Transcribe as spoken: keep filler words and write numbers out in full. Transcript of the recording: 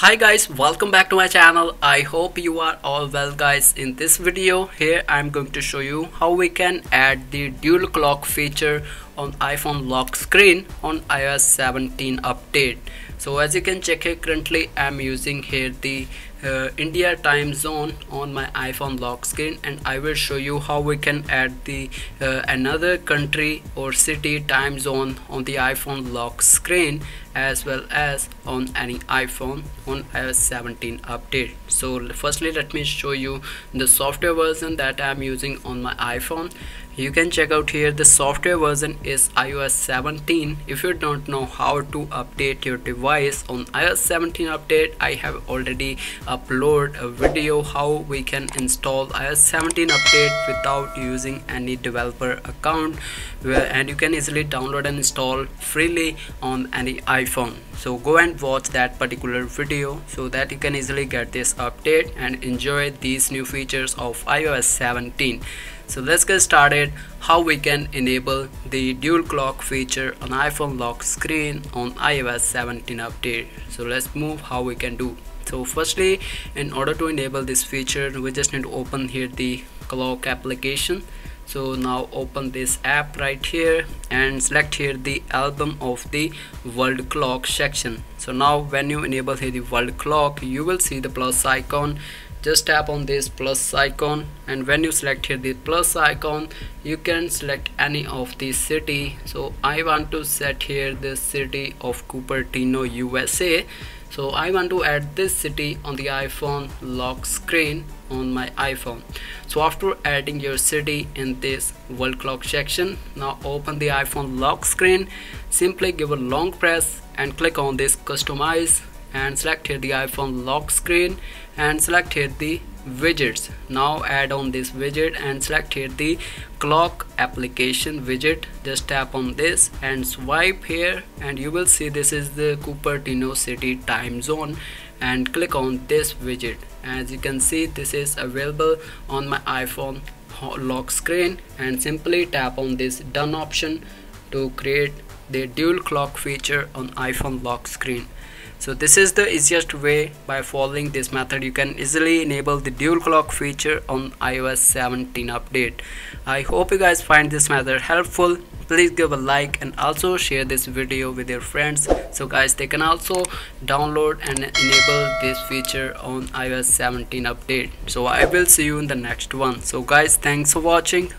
Hi guys, welcome back to my channel. I hope you are all well guys. In this video here I'm going to show you how we can add the dual clock feature on iPhone lock screen on i O S seventeen update. So as you can check here, currently I'm using here the uh, India time zone on my iPhone lock screen, and I will show you how we can add the uh, another country or city time zone on the iPhone lock screen as well as on any iPhone on i O S seventeen update. So firstly let me show you the software version that I'm using on my iPhone. You can check out here the software version is i O S seventeen. If you don't know how to update your device on i O S seventeen update, I have already uploaded a video how we can install i O S seventeen update without using any developer account, and you can easily download and install freely on any iPhone. So go and watch that particular video so that you can easily get this update and enjoy these new features of i O S seventeen. So let's get started how we can enable the dual clock feature on iPhone lock screen on i O S seventeen update. So let's move how we can do. So firstly, in order to enable this feature, we just need to open here the clock application. So now open this app right here and select here the album of the world clock section. So now when you enable here the world clock, you will see the plus icon. Just tap on this plus icon, and when you select here the plus icon, you can select any of the city. So I want to set here the city of Cupertino, U S A. So I want to add this city on the iPhone lock screen on my iPhone. So after adding your city in this world clock section, now open the iPhone lock screen, simply give a long press and click on this customize and select here the iPhone lock screen and select here the widgets. Now add on this widget and select here the clock application widget. Just tap on this and swipe here, and you will see this is the Cupertino city time zone, and click on this widget. As you can see, this is available on my iPhone lock screen, and simply tap on this done option to create the dual clock feature on iPhone lock screen. So this is the easiest way. By following this method, you can easily enable the dual clock feature on i O S seventeen update. I hope you guys find this method helpful. Please give a like and also share this video with your friends, so guys they can also download and enable this feature on i O S seventeen update. So I will see you in the next one. So guys, thanks for watching.